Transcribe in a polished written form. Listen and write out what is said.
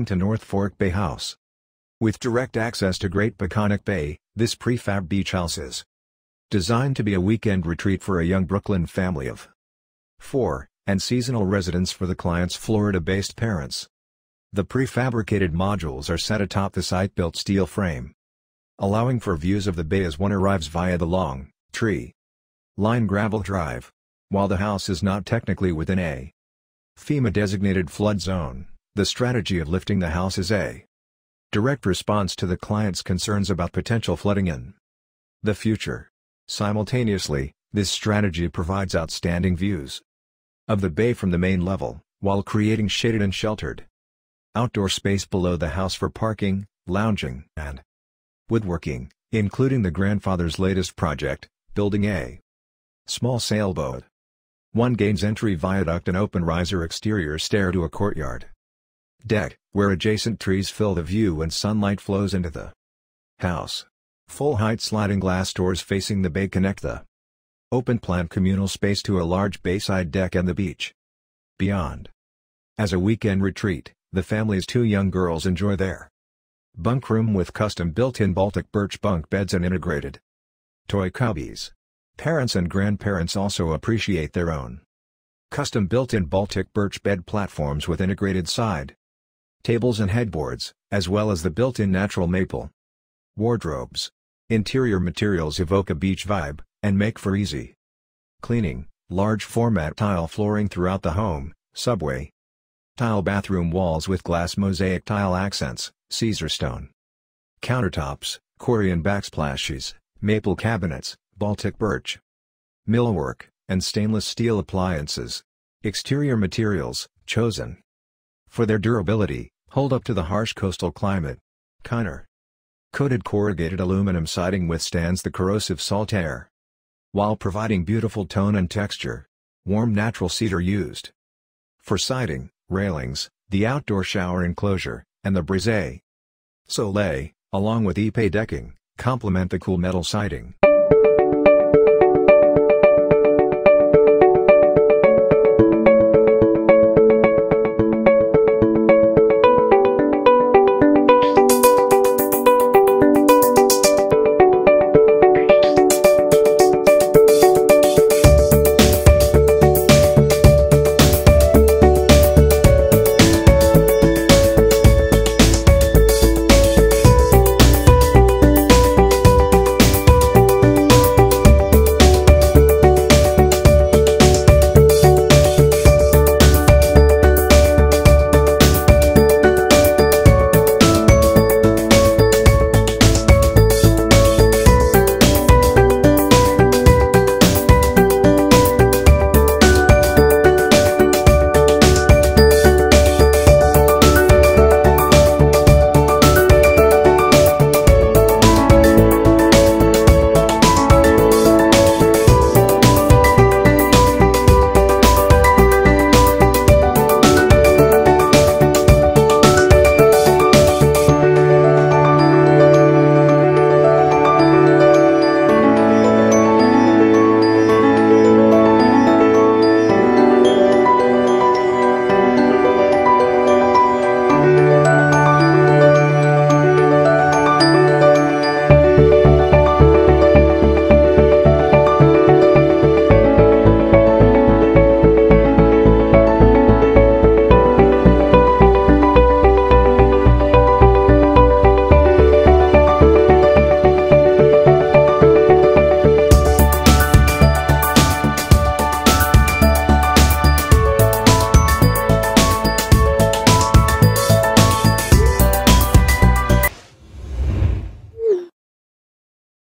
Welcome to North Fork Bay House. With direct access to Great Peconic Bay, this prefab beach house is designed to be a weekend retreat for a young Brooklyn family of four, and seasonal residence for the client's Florida-based parents. The prefabricated modules are set atop the site-built steel frame, allowing for views of the bay as one arrives via the long, tree-lined gravel drive. While the house is not technically within a FEMA-designated flood zone, the strategy of lifting the house is a direct response to the client's concerns about potential flooding in the future. Simultaneously, this strategy provides outstanding views of the bay from the main level, while creating shaded and sheltered outdoor space below the house for parking, lounging, and woodworking, including the grandfather's latest project, building a small sailboat. One gains entry viaduct and open riser exterior stair to a courtyard deck, where adjacent trees fill the view and sunlight flows into the house. Full-height sliding glass doors facing the bay connect the open-plan communal space to a large bayside deck and the beach beyond. As a weekend retreat, the family's two young girls enjoy their bunk room with custom built-in Baltic birch bunk beds and integrated toy cubbies. Parents and grandparents also appreciate their own custom built-in Baltic birch bed platforms with integrated side tables and headboards, as well as the built-in natural maple wardrobes. Interior materials evoke a beach vibe, and make for easy cleaning. Large format tile flooring throughout the home, subway tile bathroom walls with glass mosaic tile accents, Caesarstone countertops, Corian backsplashes, maple cabinets, Baltic birch millwork, and stainless steel appliances. Exterior materials, chosen for their durability, hold up to the harsh coastal climate. Kynar coated corrugated aluminum siding withstands the corrosive salt air, while providing beautiful tone and texture. Warm natural cedar used for siding, railings, the outdoor shower enclosure, and the brise soleil, along with épais decking, complement the cool metal siding.